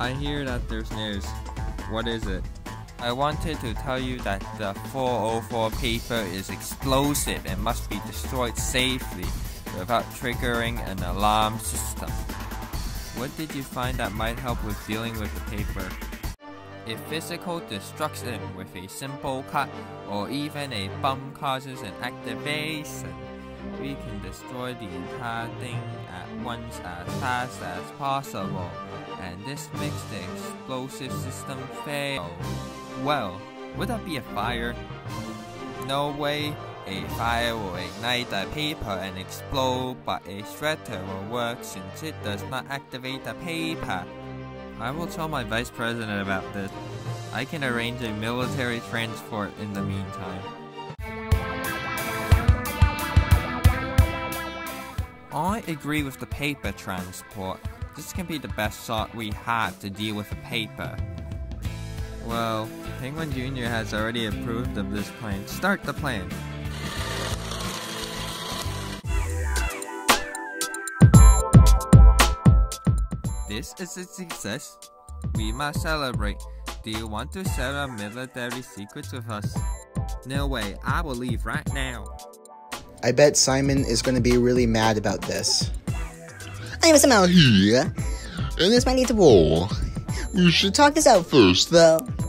I hear that there's news. What is it? I wanted to tell you that the 404 paper is explosive and must be destroyed safely without triggering an alarm system. What did you find that might help with dealing with the paper? If physical destruction with a simple cut or even a bump causes an activation, we can destroy the entire thing at once as fast as possible, and this makes the explosive system fail. Well, would that be a fire? No way. A fire will ignite the paper and explode, but a shredder will work since it does not activate the paper. I will tell my vice president about this. I can arrange a military transport in the meantime. I agree with the paper transport. This can be the best shot we have to deal with the paper. Well, Penguin Jr. has already approved of this plan. Start the plan! This is a success. We must celebrate. Do you want to share our military secrets with us? No way, I will leave right now. I bet Simon is going to be really mad about this. I'm somehow here, and this might lead to war. We should talk this out first, though.